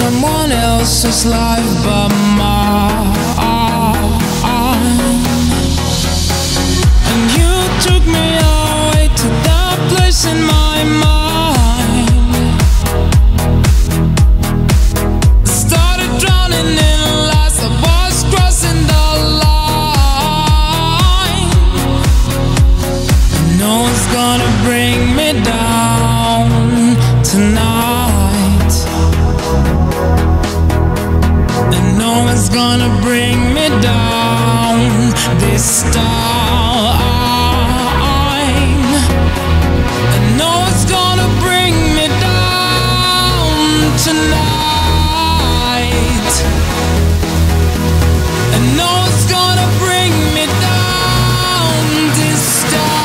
someone else's life but mine. And you took me away to that place in my mind. I started drowning in lies, I was crossing the line. And no one's gonna bring me down tonight. And no one's gonna bring me down this time. And no one's gonna bring me down tonight. And no one's gonna bring me down this time.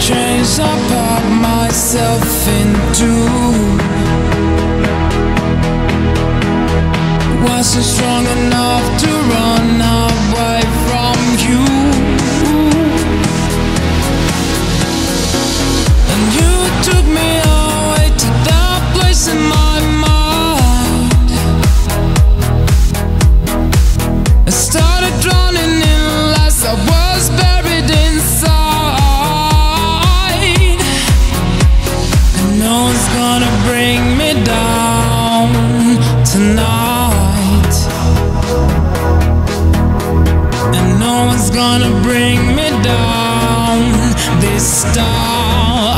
Chains I pop myself into wasn't strong enough to run away from you. And you took me away to that place in my mind. I started drowning in lies, I was buried inside. No one's gonna bring me down tonight. And no one's gonna bring me down this time.